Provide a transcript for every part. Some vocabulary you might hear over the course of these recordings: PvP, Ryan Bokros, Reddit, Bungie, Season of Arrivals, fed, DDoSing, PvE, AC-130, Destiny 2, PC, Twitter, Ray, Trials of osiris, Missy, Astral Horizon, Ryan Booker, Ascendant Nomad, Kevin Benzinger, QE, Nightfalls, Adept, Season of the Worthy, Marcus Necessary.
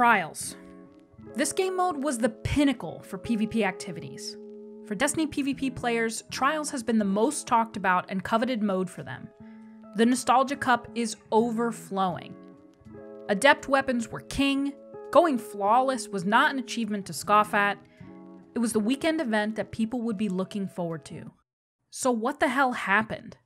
Trials. This game mode was the pinnacle for PvP activities. For Destiny PvP players, Trials has been the most talked about and coveted mode for them. The nostalgia cup is overflowing. Adept weapons were king, going flawless was not an achievement to scoff at, it was the weekend event that people would be looking forward to. So what the hell happened?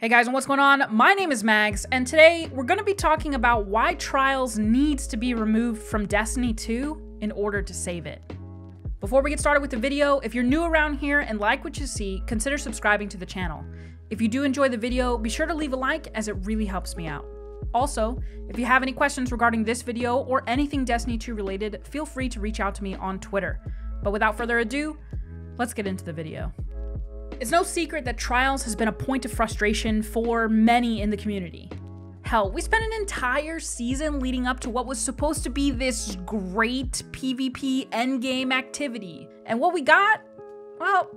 Hey guys, and what's going on? My name is Mags, and today we're going to be talking about why Trials needs to be removed from Destiny 2 in order to save it. Before we get started with the video, if you're new around here and like what you see, consider subscribing to the channel. If you do enjoy the video, be sure to leave a like as it really helps me out. Also, if you have any questions regarding this video or anything Destiny 2 related, feel free to reach out to me on Twitter. But without further ado, let's get into the video. It's no secret that Trials has been a point of frustration for many in the community. Hell, we spent an entire season leading up to what was supposed to be this great PvP endgame activity. And what we got? Well,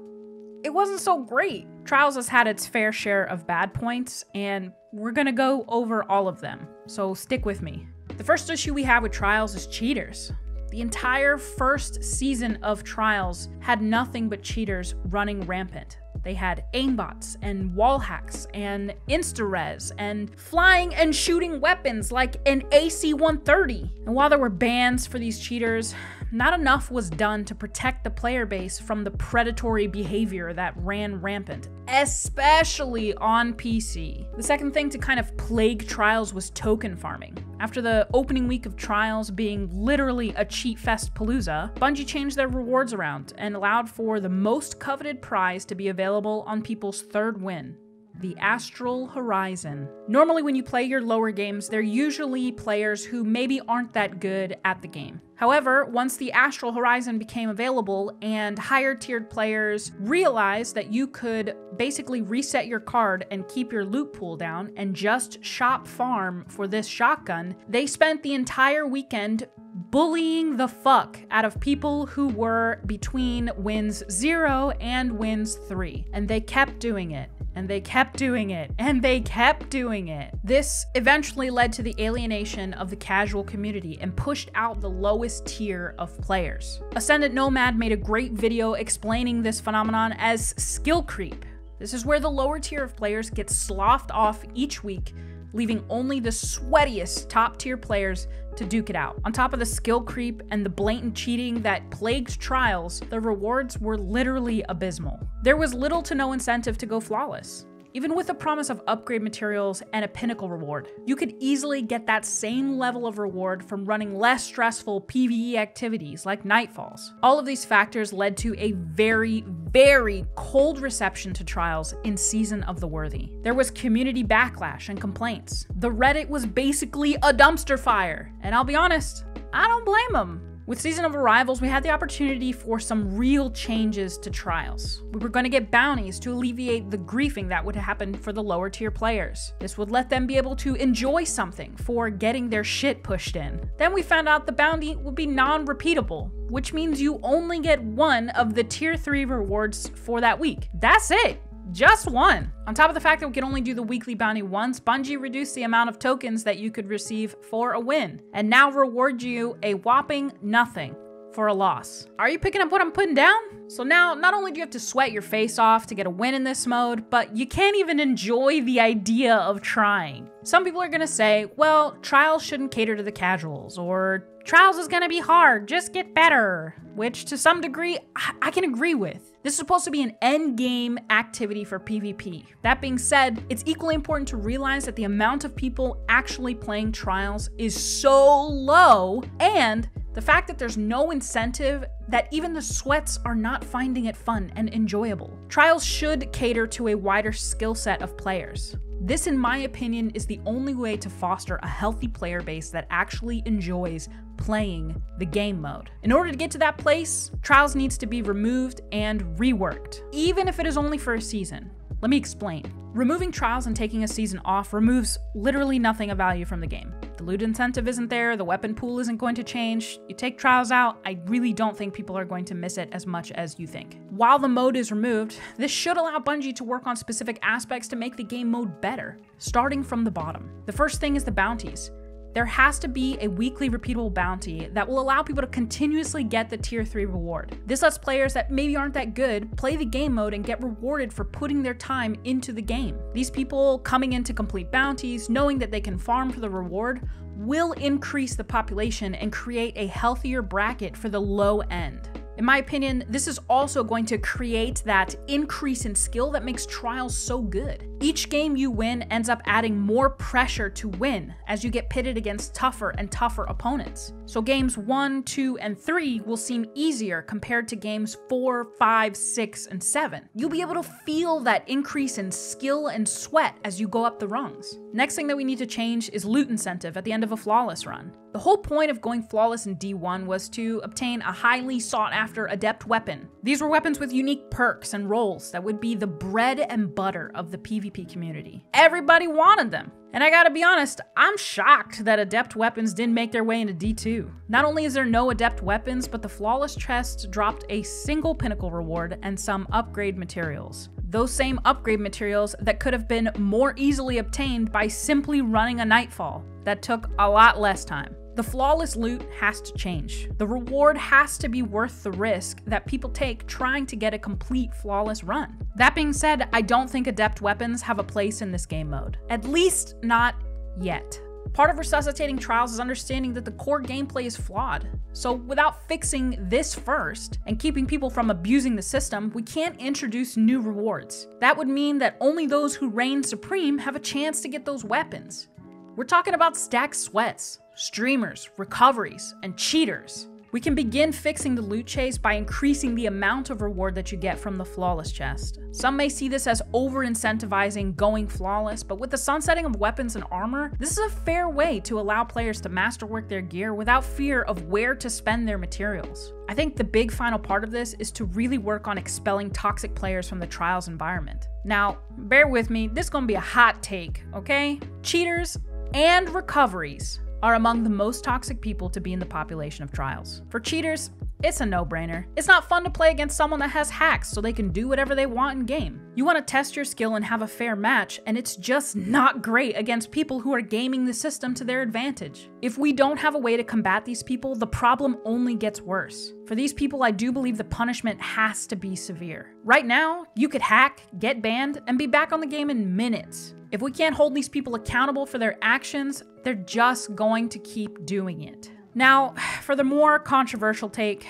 it wasn't so great. Trials has had its fair share of bad points, and we're gonna go over all of them, so stick with me. The first issue we have with Trials is cheaters. The entire first season of Trials had nothing but cheaters running rampant. They had aimbots and wall hacks and insta-res and flying and shooting weapons like an AC-130. And while there were bans for these cheaters, not enough was done to protect the player base from the predatory behavior that ran rampant, especially on PC. The second thing to kind of plague Trials was token farming. After the opening week of Trials being literally a cheat fest palooza, Bungie changed their rewards around and allowed for the most coveted prize to be available on people's third win, the Astral Horizon. Normally when you play your lower games, they're usually players who maybe aren't that good at the game. However, once the Astral Horizon became available and higher tiered players realized that you could basically reset your card and keep your loot pool down and just shop farm for this shotgun, they spent the entire weekend bullying the fuck out of people who were between wins 0 and wins 3. And they kept doing it. And they kept doing it, and they kept doing it. This eventually led to the alienation of the casual community and pushed out the lowest tier of players. Ascendant Nomad made a great video explaining this phenomenon as skill creep. This is where the lower tier of players get sloughed off each week, leaving only the sweatiest top tier players to duke it out. On top of the skill creep and the blatant cheating that plagued Trials, the rewards were literally abysmal. There was little to no incentive to go flawless. Even with the promise of upgrade materials and a pinnacle reward, you could easily get that same level of reward from running less stressful PvE activities like Nightfalls. All of these factors led to a very cold reception to Trials in Season of the Worthy. There was community backlash and complaints. The Reddit was basically a dumpster fire, and I'll be honest, I don't blame them. With Season of Arrivals, we had the opportunity for some real changes to Trials. We were going to get bounties to alleviate the griefing that would happen for the lower tier players. This would let them be able to enjoy something for getting their shit pushed in. Then we found out the bounty would be non-repeatable, which means you only get one of the tier 3 rewards for that week. That's it! Just one. On top of the fact that we could only do the weekly bounty once, Bungie reduced the amount of tokens that you could receive for a win, and now reward you a whopping nothing for a loss. Are you picking up what I'm putting down? So now, not only do you have to sweat your face off to get a win in this mode, but you can't even enjoy the idea of trying. Some people are gonna say, well, Trials shouldn't cater to the casuals, or Trials is gonna be hard, just get better. Which, to some degree, I can agree with. This is supposed to be an end game activity for PvP. That being said, it's equally important to realize that the amount of people actually playing Trials is so low, and the fact that there's no incentive, that even the sweats are not finding it fun and enjoyable. Trials should cater to a wider skill set of players. This, in my opinion, is the only way to foster a healthy player base that actually enjoys playing the game mode. In order to get to that place, Trials needs to be removed and reworked, even if it is only for a season. Let me explain. Removing Trials and taking a season off removes literally nothing of value from the game. The loot incentive isn't there, the weapon pool isn't going to change. You take Trials out, I really don't think people are going to miss it as much as you think. While the mode is removed, this should allow Bungie to work on specific aspects to make the game mode better, starting from the bottom. The first thing is the bounties. there has to be a weekly repeatable bounty that will allow people to continuously get the tier 3 reward. This lets players that maybe aren't that good play the game mode and get rewarded for putting their time into the game. These people coming in to complete bounties, knowing that they can farm for the reward, will increase the population and create a healthier bracket for the low end. In my opinion, this is also going to create that increase in skill that makes trials so good. Each game you win ends up adding more pressure to win as you get pitted against tougher and tougher opponents. So games 1, 2, and 3 will seem easier compared to games 4, 5, 6, and 7. You'll be able to feel that increase in skill and sweat as you go up the rungs. Next thing that we need to change is loot incentive at the end of a flawless run. The whole point of going flawless in D1 was to obtain a highly sought after adept weapon. These were weapons with unique perks and roles that would be the bread and butter of the PvP community. Everybody wanted them. And I gotta be honest, I'm shocked that adept weapons didn't make their way into D2. Not only is there no adept weapons, but the flawless chest dropped a single pinnacle reward and some upgrade materials. Those same upgrade materials that could have been more easily obtained by simply running a Nightfall that took a lot less time. The flawless loot has to change. The reward has to be worth the risk that people take trying to get a complete flawless run. That being said, I don't think adept weapons have a place in this game mode. At least not yet. Part of resuscitating trials is understanding that the core gameplay is flawed. So without fixing this first and keeping people from abusing the system, we can't introduce new rewards. That would mean that only those who reign supreme have a chance to get those weapons. We're talking about stack sweats, streamers, recoveries, and cheaters. We can begin fixing the loot chase by increasing the amount of reward that you get from the flawless chest. Some may see this as over-incentivizing going flawless, but with the sunsetting of weapons and armor, this is a fair way to allow players to masterwork their gear without fear of where to spend their materials. I think the big final part of this is to really work on expelling toxic players from the trials environment. Now, bear with me, this is gonna be a hot take, okay? Cheaters and recoveries are among the most toxic people to be in the population of trials. For cheaters, it's a no-brainer. It's not fun to play against someone that has hacks so they can do whatever they want in game. You want to test your skill and have a fair match, and it's just not great against people who are gaming the system to their advantage. If we don't have a way to combat these people, the problem only gets worse. For these people, I do believe the punishment has to be severe. Right now, you could hack, get banned, and be back on the game in minutes. If we can't hold these people accountable for their actions, they're just going to keep doing it. Now, for the more controversial take,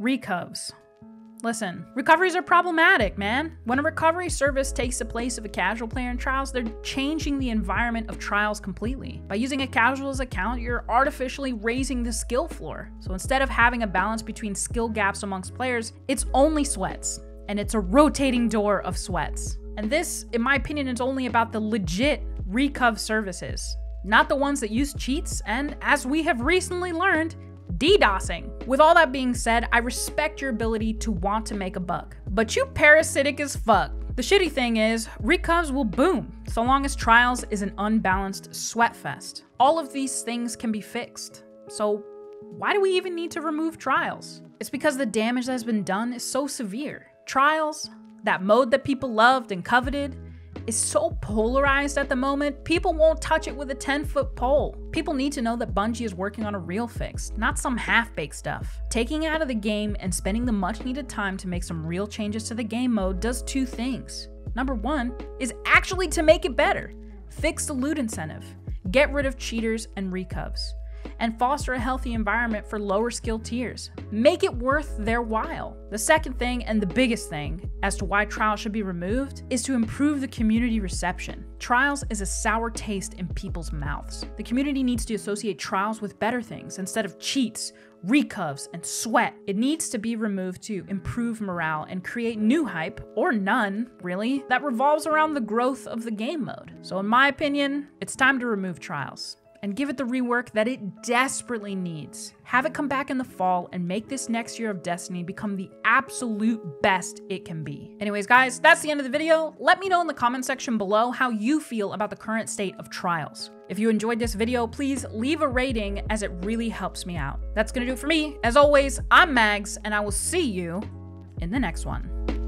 recovs. Listen, recoveries are problematic, man. When a recovery service takes the place of a casual player in trials, they're changing the environment of trials completely. By using a casual's account, you're artificially raising the skill floor. So instead of having a balance between skill gaps amongst players, it's only sweats, and it's a rotating door of sweats. And this, in my opinion, is only about the legit recov services, not the ones that use cheats and, as we have recently learned, DDoSing. With all that being said, I respect your ability to want to make a buck, but you parasitic as fuck. The shitty thing is, recovs will boom so long as trials is an unbalanced sweat fest. All of these things can be fixed, so why do we even need to remove trials? It's because the damage that has been done is so severe. Trials, that mode that people loved and coveted, is so polarized at the moment, people won't touch it with a 10-foot pole. People need to know that Bungie is working on a real fix, not some half-baked stuff. Taking it out of the game and spending the much-needed time to make some real changes to the game mode does two things. Number one is actually to make it better. Fix the loot incentive, get rid of cheaters and recovs, and foster a healthy environment for lower skill tiers. Make it worth their while. The second thing, and the biggest thing, as to why trials should be removed, is to improve the community reception. Trials is a sour taste in people's mouths. The community needs to associate trials with better things instead of cheats, recovs, and sweat. It needs to be removed to improve morale and create new hype, or none, really, that revolves around the growth of the game mode. So in my opinion, it's time to remove trials and give it the rework that it desperately needs. Have it come back in the fall and make this next year of Destiny become the absolute best it can be. Anyways, guys, that's the end of the video. Let me know in the comment section below how you feel about the current state of trials. If you enjoyed this video, please leave a rating as it really helps me out. That's gonna do it for me. As always, I'm Mags, and I will see you in the next one.